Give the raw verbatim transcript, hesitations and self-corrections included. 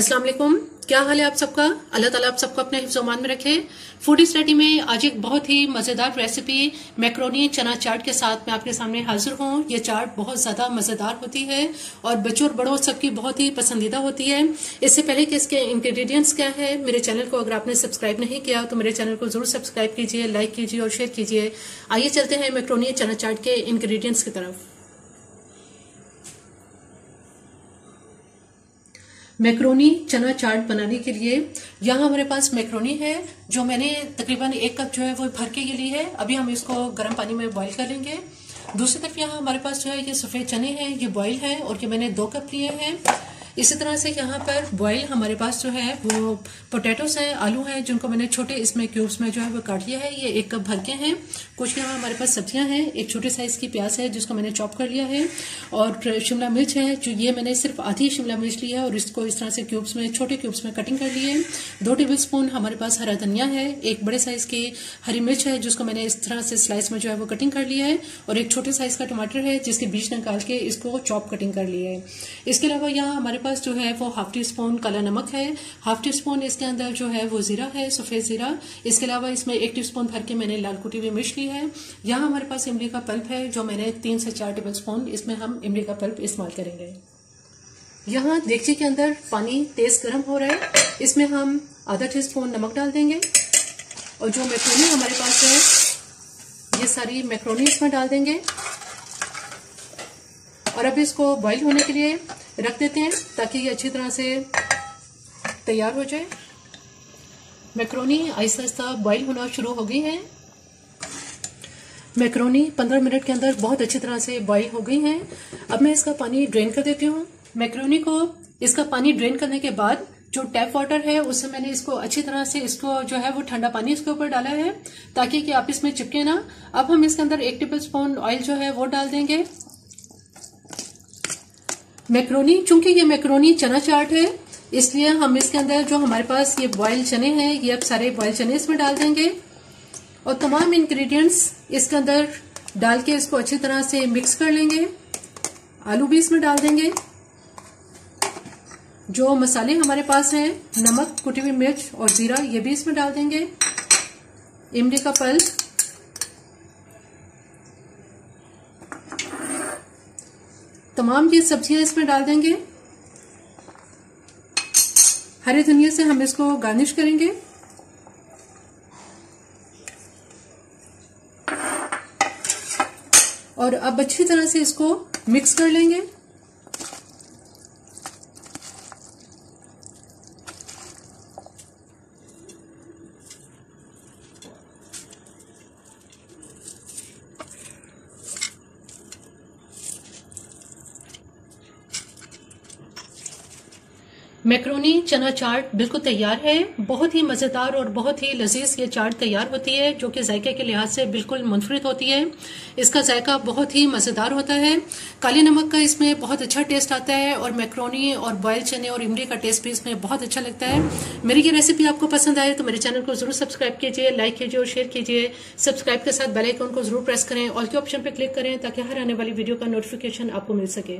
अस्सलाम वालेकुम, क्या हाल है आप सबका। अल्लाह ताला आप सबको अपने हिफ्ज़-ओ-मान में रखे। फूडी स्टडी में आज एक बहुत ही मजेदार रेसिपी मैकरोनी चना चाट के साथ मैं आपके सामने हाजिर हूँ। ये चाट बहुत ज्यादा मजेदार होती है और बच्चों और बड़ों सबकी बहुत ही पसंदीदा होती है। इससे पहले कि इसके इंग्रेडिएंट्स क्या है, मेरे चैनल को अगर आपने सब्सक्राइब नहीं किया तो मेरे चैनल को जरूर सब्सक्राइब कीजिए, लाइक कीजिए और शेयर कीजिए। आइए चलते हैं मैकरोनी चना चाट के इंग्रेडिएंट्स की तरफ। मैकरोनी चना चाट बनाने के लिए यहाँ हमारे पास मैकरोनी है जो मैंने तकरीबन एक कप जो है वो भर के ली है। अभी हम इसको गर्म पानी में बॉईल कर लेंगे। दूसरी तरफ यहाँ हमारे पास जो है ये सफ़ेद चने हैं, ये बॉईल हैं और ये मैंने दो कप लिए हैं। इसी तरह से यहाँ पर बॉईल हमारे पास जो है वो पोटैटोस हैं, आलू हैं, जिनको मैंने छोटे इसमें क्यूब्स में जो है वो काट लिया है, ये एक कप भर के हैं। कुछ यहाँ हमारे पास सब्जियाँ हैं, एक छोटे साइज की प्याज है जिसको मैंने चॉप कर लिया है, और शिमला मिर्च है जो ये मैंने सिर्फ आधी शिमला मिर्च ली है और इसको इस तरह से क्यूब्स में, छोटे क्यूब्स में कटिंग कर लिए। दो टेबल स्पून हमारे पास हरा धनिया है, एक बड़े साइज की हरी मिर्च है जिसको मैंने इस तरह से स्लाइस में जो है वो कटिंग कर लिया है, और एक छोटे साइज का टमाटर है जिसके बीज निकाल के इसको चॉप कटिंग कर लिया है। इसके अलावा यहाँ हमारे पास जो है वो हाफ टी स्पून काला नमक है, हाफ टी स्पून इसके अंदर जो है वो जीरा है, सफेद जीरा। इसके अलावा इसमें एक टी स्पून भर के मैंने लाल कुटी हुई मिर्च ली है। यहाँ हमारे पास इमली का पल्प है जो मैंने तीन से चार टेबल स्पून इसमें हम इमली का पल्प इस्तेमाल करेंगे। यहाँ देगची के अंदर पानी तेज गर्म हो रहा है, इसमें हम आधा टी स्पून नमक डाल देंगे और जो मैकरोनी हमारे पास है ये सारी मैकरोनी इसमें डाल देंगे और अब इसको बॉईल होने के लिए रख देते हैं ताकि ये अच्छी तरह से तैयार हो जाए। मैकरोनी आहिस्ता आहिस्ता बॉईल होना शुरू हो गई है। मैकरोनी पंद्रह मिनट के अंदर बहुत अच्छी तरह से बॉईल हो गई है। अब मैं इसका पानी ड्रेन कर देती हूँ। मैकरोनी को इसका पानी ड्रेन करने के बाद जो टैप वाटर है उससे मैंने इसको अच्छी तरह से इसको जो है वो ठंडा पानी इसके ऊपर डाला है ताकि कि आप इसमें चिपके ना। अब हम इसके अंदर एक टेबल स्पून ऑयल जो है वो डाल देंगे। मैकरोनी, चूंकि ये मैकरोनी चना चाट है इसलिए हम इसके अंदर जो हमारे पास ये बॉयल चने हैं ये अब सारे बॉयल चने इसमें डाल देंगे और तमाम इंग्रेडिएंट्स इसके अंदर डाल के इसको अच्छी तरह से मिक्स कर लेंगे। आलू भी इसमें डाल देंगे। जो मसाले हमारे पास हैं, नमक, कुटी हुई मिर्च और जीरा, ये भी इसमें डाल देंगे। इमली का पल्प, तमाम ये सब्जियां इसमें डाल देंगे। हरे धनिया से हम इसको गार्निश करेंगे। और अब अच्छी तरह से इसको मिक्स कर लेंगे। मैकरोनी चना चाट बिल्कुल तैयार है। बहुत ही मज़ेदार और बहुत ही लजीज ये चाट तैयार होती है जो कि जायके के लिहाज से बिल्कुल मुनफरिद होती है। इसका जायका बहुत ही मज़ेदार होता है। काले नमक का इसमें बहुत अच्छा टेस्ट आता है और मैकरोनी और बॉयल चने और इमली का टेस्ट भी इसमें बहुत अच्छा लगता है। मेरी ये रेसिपी आपको पसंद आए तो मेरे चैनल को जरूर सब्सक्राइब कीजिए, लाइक कीजिए और शेयर कीजिए। सब्सक्राइब के साथ बेल आइकन को जरूर प्रेस करें, ऑल के ऑप्शन पर क्लिक करें ताकि हर आने वाली वीडियो का नोटिफिकेशन आपको मिल सके।